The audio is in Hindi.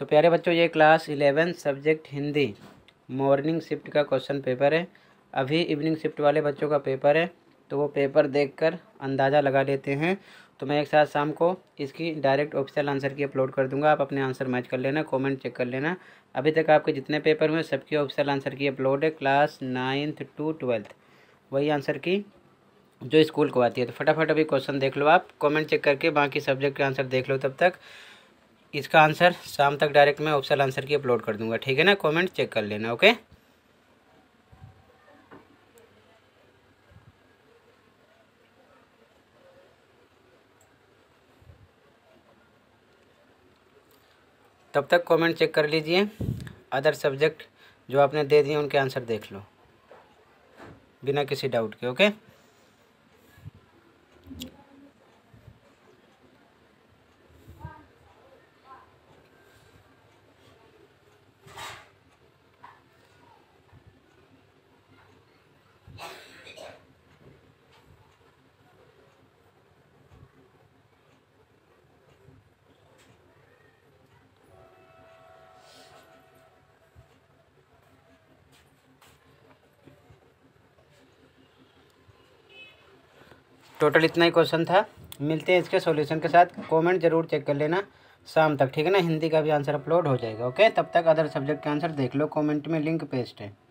तो प्यारे बच्चों, ये class 11 subject Hindi morning shift का क्वेश्चन पेपर है। अभी इवनिंग शिफ्ट वाले बच्चों का पेपर है, तो वो पेपर देखकर अंदाज़ा लगा लेते हैं। तो मैं एक साथ शाम को इसकी direct official answer key upload कर दूंगा। आप अपने आंसर मैच कर लेना, कमेंट चेक कर लेना। अभी तक आपके जितने पेपर हुए सबकी ऑफिशियल आंसर की अपलोड है, क्लास 9th to 12th, वही आंसर की जो स्कूल को आती है। तो फटाफट अभी क्वेश्चन देख लो, आप कॉमेंट चेक करके बाकी सब्जेक्ट के आंसर देख लो। तब तक इसका आंसर शाम तक डायरेक्ट मैं ऑफिशियल आंसर की अपलोड कर दूँगा, ठीक है ना। कॉमेंट चेक कर लेना, ओके। तब तक कमेंट चेक कर लीजिए, अदर सब्जेक्ट जो आपने दे दिए उनके आंसर देख लो बिना किसी डाउट के, ओके। टोटल इतना ही क्वेश्चन था। मिलते हैं इसके सॉल्यूशन के साथ, कमेंट जरूर चेक कर लेना शाम तक, ठीक है ना। हिंदी का भी आंसर अपलोड हो जाएगा, ओके। तब तक अदर सब्जेक्ट के आंसर देख लो, कमेंट में लिंक पेस्ट है।